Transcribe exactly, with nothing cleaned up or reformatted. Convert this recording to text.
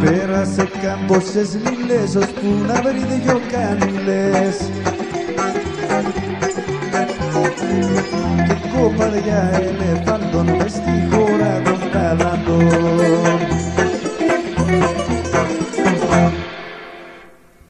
Περάσε κάμποσες λίλες ώσπου να βρει δυο κανήλες και κόπαρια ελεφάντων βεστίχο.